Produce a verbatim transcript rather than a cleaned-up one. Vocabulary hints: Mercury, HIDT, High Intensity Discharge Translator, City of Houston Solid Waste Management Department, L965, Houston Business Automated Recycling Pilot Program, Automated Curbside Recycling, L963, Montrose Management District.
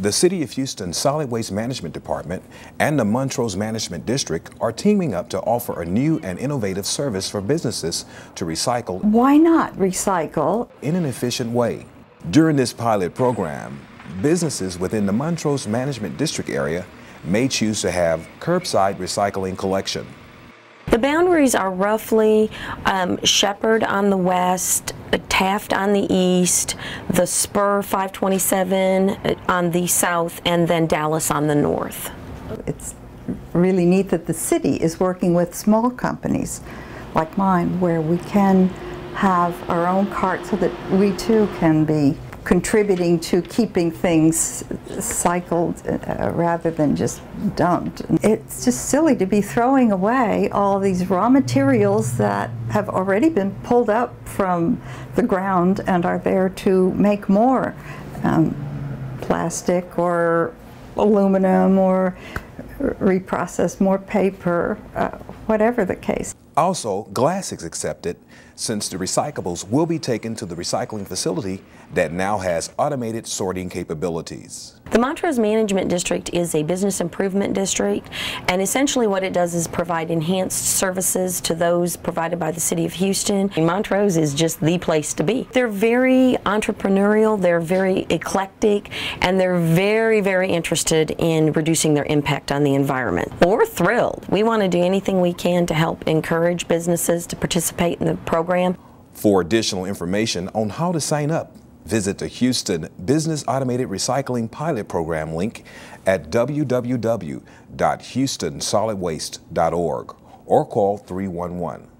The City of Houston Solid Waste Management Department and the Montrose Management District are teaming up to offer a new and innovative service for businesses to recycle. Why not recycle? In an efficient way. During this pilot program, businesses within the Montrose Management District area may choose to have curbside recycling collection. The boundaries are roughly um, Shepherd on the west, Taft on the east, the Spur five twenty-seven on the south, and then Dallas on the north. It's really neat that the city is working with small companies like mine where we can have our own cart so that we too can be contributing to keeping things cycled uh, rather than just dumped. It's just silly to be throwing away all these raw materials that have already been pulled up from the ground and are there to make more um, plastic or aluminum or reprocess more paper, uh, whatever the case. Also, glass is accepted since the recyclables will be taken to the recycling facility that now has automated sorting capabilities. The Montrose Management District is a business improvement district, and essentially what it does is provide enhanced services to those provided by the City of Houston. And Montrose is just the place to be. They're very entrepreneurial, they're very eclectic, and they're very, very interested in reducing their impact on the environment. We're thrilled. We want to do anything we can to help encourage businesses to participate in the program. For additional information on how to sign up, visit the Houston Business Automated Recycling Pilot Program link at w w w dot houston solid waste dot org or call three one one.